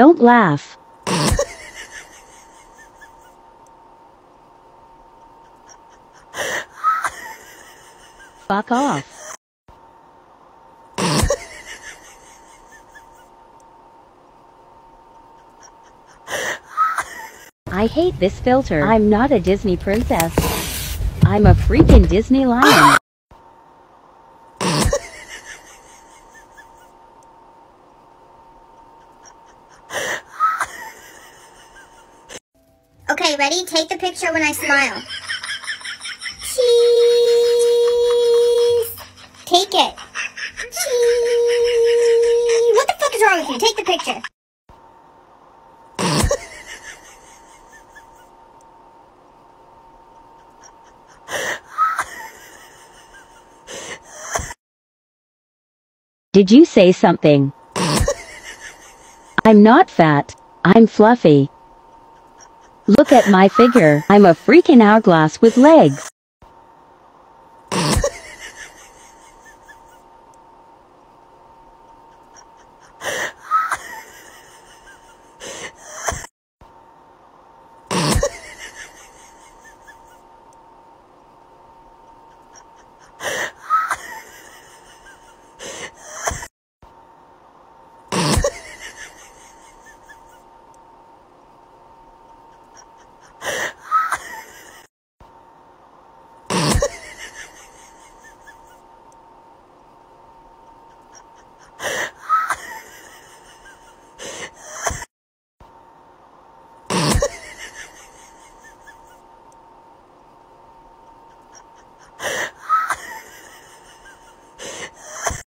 Don't laugh. Fuck off. I hate this filter. I'm not a Disney princess. I'm a freaking Disney lion. Okay, ready? Take the picture when I smile. Cheese! Take it. Cheese! What the fuck is wrong with you? Take the picture. Did you say something? I'm not fat. I'm fluffy. Look at my figure. I'm a freaking hourglass with legs.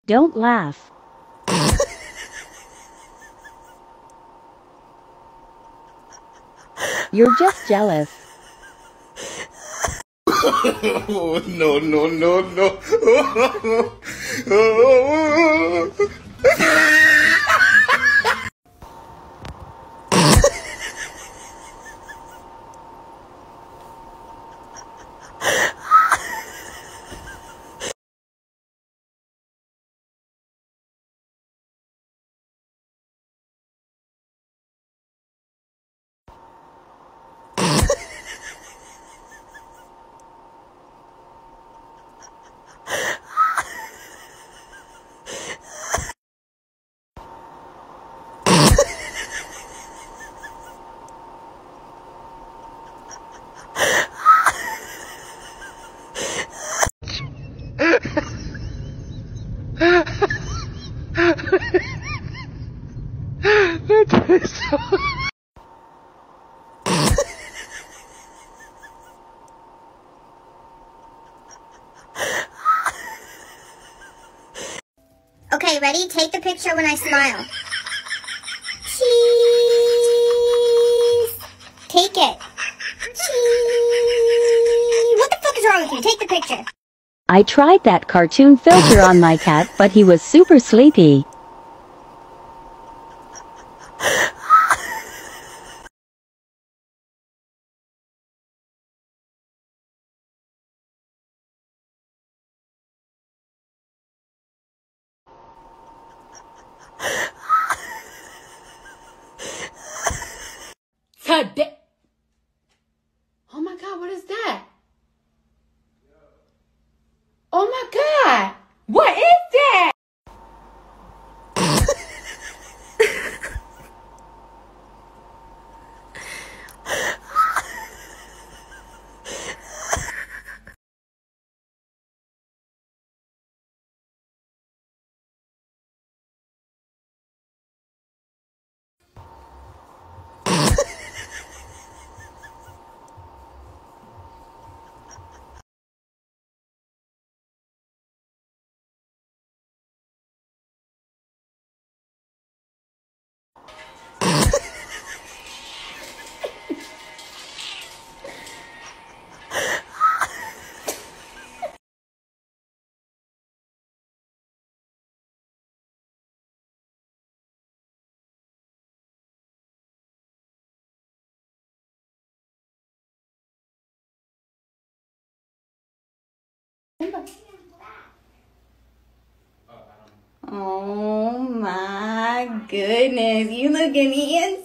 Don't laugh. You're just jealous. Oh, no, no, no, no. Okay, ready? Take the picture when I smile. Cheese! Take it. Cheese! What the fuck is wrong with you? Take the picture. I tried that cartoon filter on my cat, but he was super sleepy. Oh my God, what is that? Oh my God, what is that? Oh my my goodness, you look in the inside.